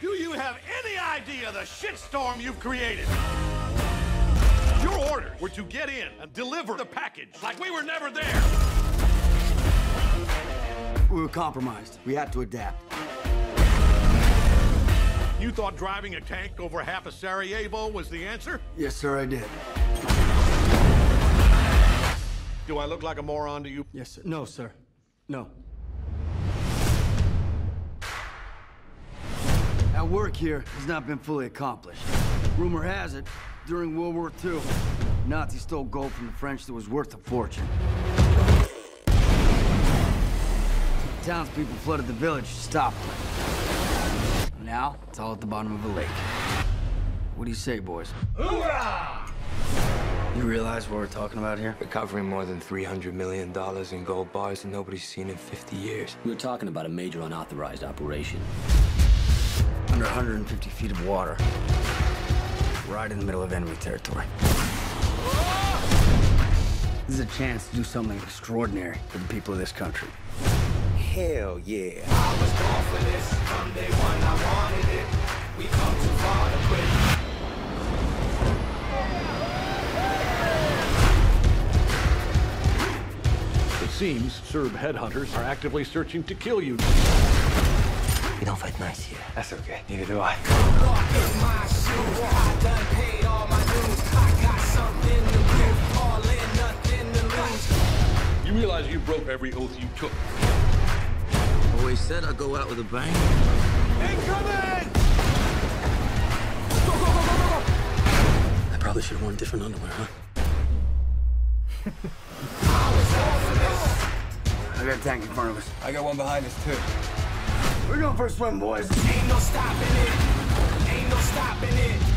Do you have any idea the shitstorm you've created? Your orders were to get in and deliver the package like we were never there. We were compromised. We had to adapt. You thought driving a tank over half of Sarajevo was the answer? Yes, sir, I did. Do I look like a moron to you? Yes, sir. No, sir. No. Our work here has not been fully accomplished. Rumor has it, during World War II, Nazis stole gold from the French that was worth a fortune. The townspeople flooded the village to stop them. Now, it's all at the bottom of a lake. What do you say, boys? Hoorah! You realize what we're talking about here? We're covering more than $300 million in gold bars that nobody's seen in 50 years. We're talking about a major unauthorized operation. Under 150 feet of water. Right in the middle of enemy territory. This is a chance to do something extraordinary for the people of this country. Hell yeah. I was born for this. From day one, I wanted it. We come too far to quit. It seems Serb headhunters are actively searching to kill you. We don't fight nice here. That's okay. Neither do I. Walk in my shoes. I done paid all my dues. I got something to prove. All in, nothing to lose. You realize you broke every oath you took. Always said I'd go out with a bang. Incoming! Go, go, go, go, go, go! I probably should have worn different underwear, huh? I got a tank in front of us. I got one behind us, too. We're going for a swim, boys. Ain't no stopping it. Ain't no stopping it.